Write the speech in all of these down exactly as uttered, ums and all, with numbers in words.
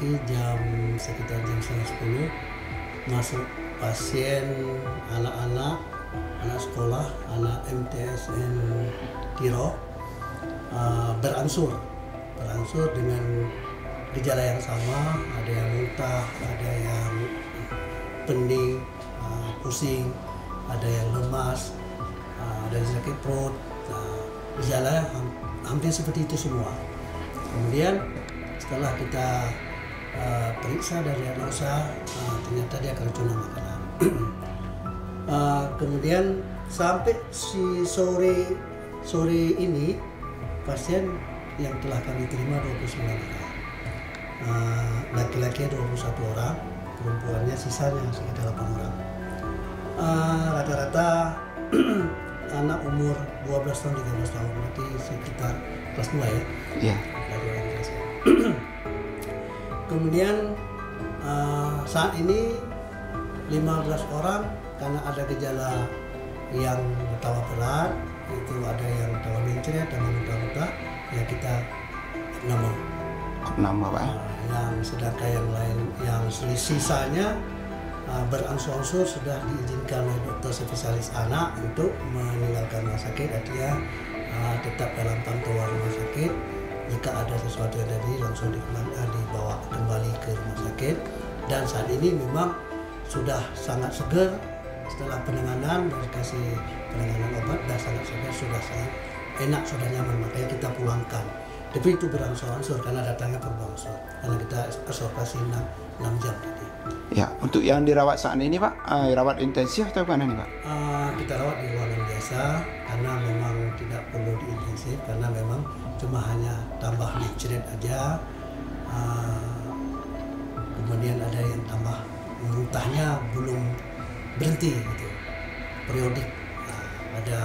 berarti jam sekitar jam setengah sepuluh masuk pasien ala-ala anak sekolah ala M T S N Tiro uh, beransur beransur dengan gejala yang sama, ada yang muntah, ada yang pening, uh, pusing, ada yang lemas, uh, ada yang sakit perut, uh, gejala hampir seperti itu semua. Kemudian setelah kita uh, periksa dan lihat lusa, uh, ternyata dia keracunan makanan. Uh, kemudian sampai si sore sore ini pasien yang telah kami terima dua puluh sembilan orang, uh, laki-laki dua puluh satu orang, perempuannya sisanya sekitar delapan orang. Uh, rata-rata anak umur dua belas tahun, tiga belas tahun, berarti sekitar kelas dua ya? Iya. Kemudian uh, saat ini lima belas orang karena ada gejala yang bertambah berat, itu ada yang tambah mencret, ada yang muntah-muntah, ya kita nama nama Pak. Uh, yang sedangkan yang lain, yang sisanya uh, beransur-ansur sudah diizinkan oleh dokter spesialis anak untuk meninggalkan rumah sakit, artinya uh, tetap dalam pantauan rumah sakit. Jika ada sesuatu yang terjadi langsung dibawa kembali ke rumah sakit, dan saat ini memang sudah sangat segar. Setelah penanganan dan dikasih penanganan obat, dan sangat segar, sudah sangat enak, sudah nyaman, makanya kita pulangkan. Tapi itu berangsur-angsur karena datangnya berangsur, karena kita observasi enam jam tadi. Ya, untuk yang dirawat saat ini Pak, uh, dirawat intensif atau mana nih Pak? Uh, kita rawat di ruangan biasa karena memang tidak perlu di intensif, karena memang cuma hanya tambah mencret aja. Uh, kemudian ada yang tambah muntahnya belum berhenti gitu, periodik, nah, ada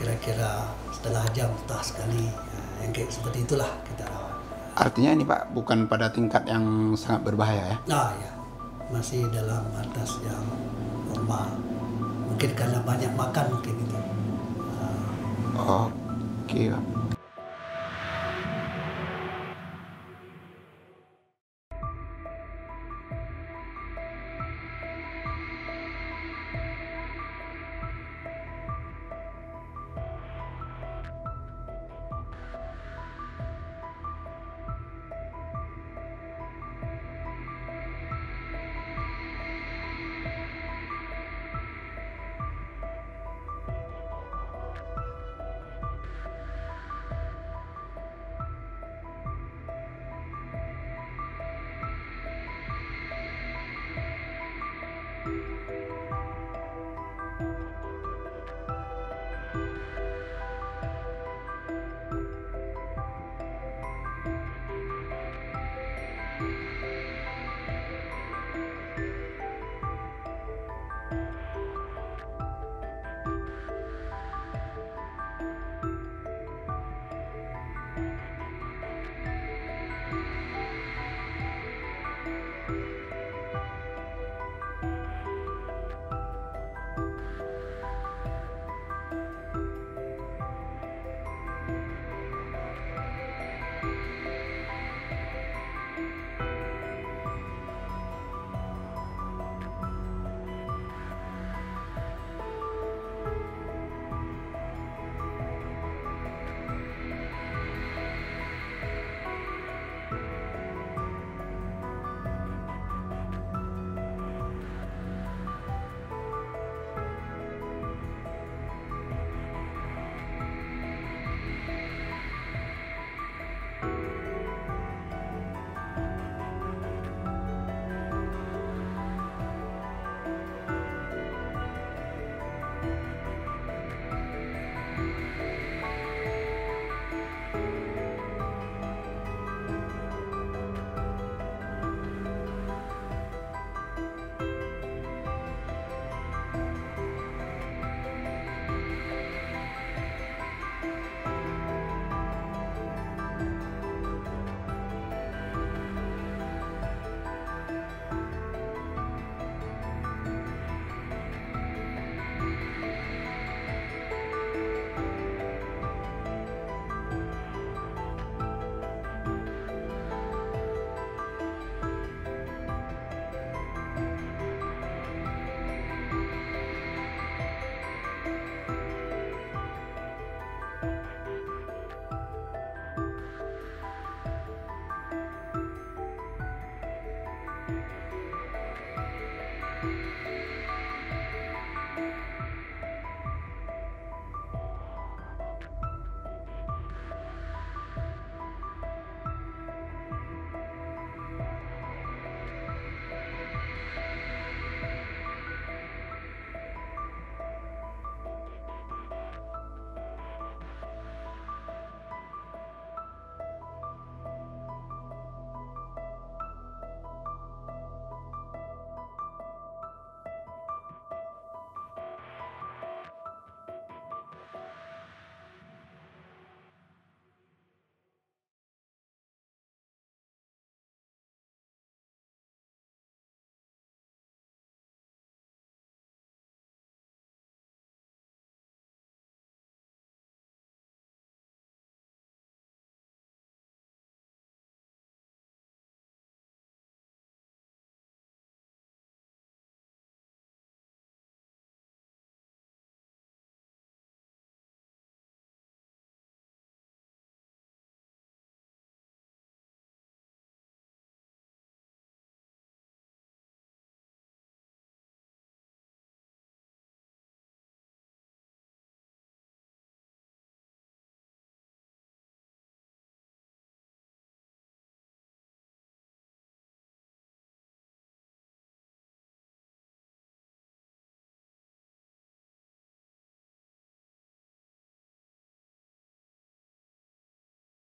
kira-kira uh, setengah jam muntah sekali, nah, yang kayak seperti itulah kita rawat. Artinya ini Pak bukan pada tingkat yang sangat berbahaya ya? Nah ya, masih dalam batas yang normal, mungkin karena banyak makan mungkin gitu. Uh, oke okay, Pak.